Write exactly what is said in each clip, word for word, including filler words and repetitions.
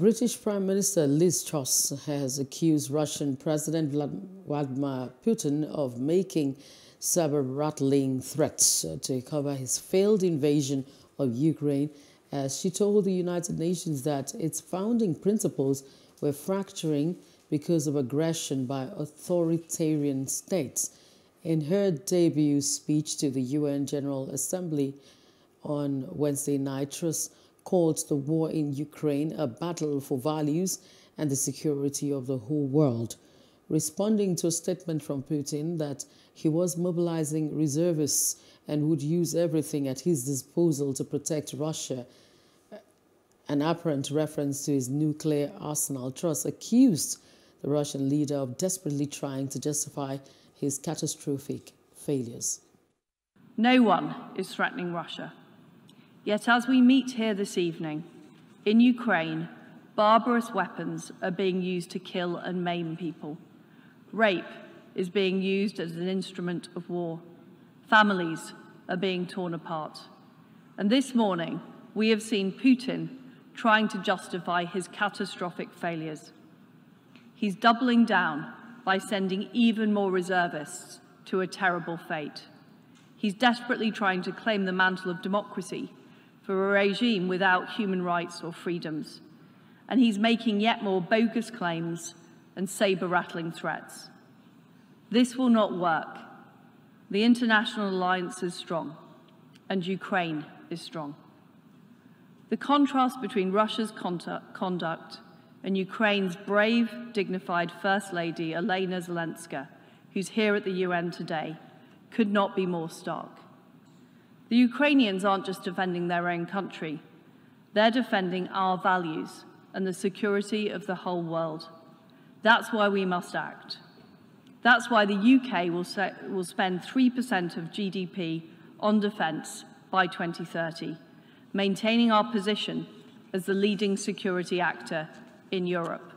British Prime Minister Liz Truss has accused Russian President Vladimir Putin of making saber-rattling threats to cover his failed invasion of Ukraine, as she told the United Nations that its founding principles were fracturing because of aggression by authoritarian states. In her debut speech to the U N General Assembly on Wednesday night, Truss called the war in Ukraine a battle for values and the security of the whole world, responding to a statement from Putin that he was mobilizing reservists and would use everything at his disposal to protect Russia, an apparent reference to his nuclear arsenal. Truss accused the Russian leader of desperately trying to justify his catastrophic failures. No one is threatening Russia. Yet as we meet here this evening, in Ukraine, barbarous weapons are being used to kill and maim people. Rape is being used as an instrument of war. Families are being torn apart. And this morning, we have seen Putin trying to justify his catastrophic failures. He's doubling down by sending even more reservists to a terrible fate. He's desperately trying to claim the mantle of democracy for a regime without human rights or freedoms. And he's making yet more bogus claims and saber-rattling threats. This will not work. The international alliance is strong, and Ukraine is strong. The contrast between Russia's conduct and Ukraine's brave, dignified First Lady, Elena Zelenska, who's here at the U N today, could not be more stark. The Ukrainians aren't just defending their own country. They're defending our values and the security of the whole world. That's why we must act. That's why the U K will, set, will spend three percent of G D P on defence by twenty thirty, maintaining our position as the leading security actor in Europe.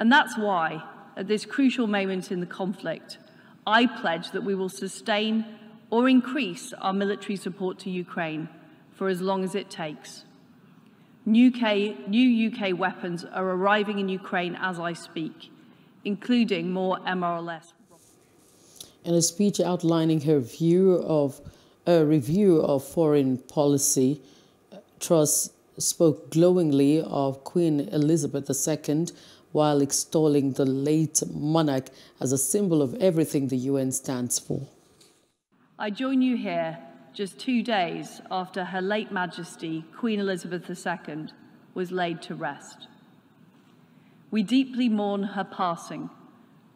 And that's why, at this crucial moment in the conflict, I pledge that we will sustain or increase our military support to Ukraine for as long as it takes. New U K, new U K weapons are arriving in Ukraine as I speak, including more M R L S. In a speech outlining her view of a review of foreign policy, Truss spoke glowingly of Queen Elizabeth the Second, while extolling the late monarch as a symbol of everything the U N stands for. I join you here just two days after Her late Majesty, Queen Elizabeth the Second, was laid to rest. We deeply mourn her passing,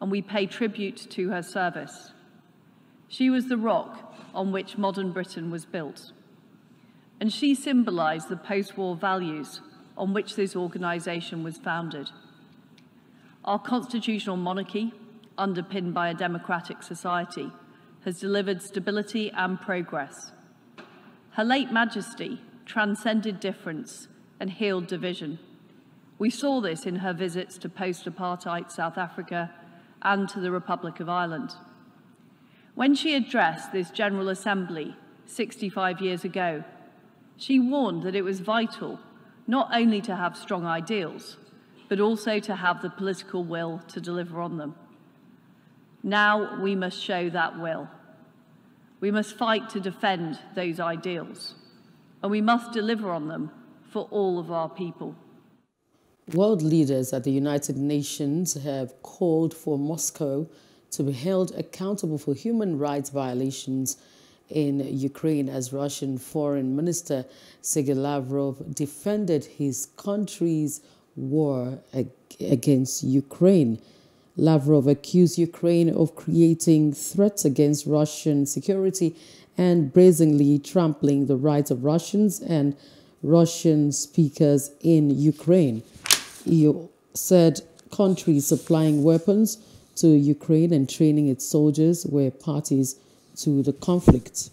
and we pay tribute to her service. She was the rock on which modern Britain was built, and she symbolised the post-war values on which this organisation was founded. Our constitutional monarchy, underpinned by a democratic society, has delivered stability and progress. Her late Majesty transcended difference and healed division. We saw this in her visits to post-apartheid South Africa and to the Republic of Ireland. When she addressed this General Assembly sixty-five years ago, she warned that it was vital not only to have strong ideals, but also to have the political will to deliver on them. Now we must show that will. We must fight to defend those ideals, and we must deliver on them for all of our people. World leaders at the United Nations have called for Moscow to be held accountable for human rights violations in Ukraine, as Russian Foreign Minister Sergei Lavrov defended his country's war against Ukraine. Lavrov accused Ukraine of creating threats against Russian security and brazenly trampling the rights of Russians and Russian speakers in Ukraine. He said countries supplying weapons to Ukraine and training its soldiers were parties to the conflict.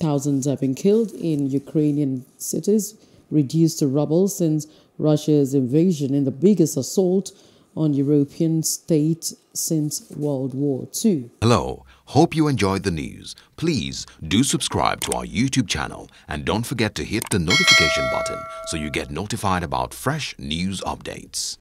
Thousands have been killed in Ukrainian cities, reduced to rubble since Russia's invasion in the biggest assault on European states since World War Two. Hello, hope you enjoyed the news. Please do subscribe to our YouTube channel and don't forget to hit the notification button so you get notified about fresh news updates.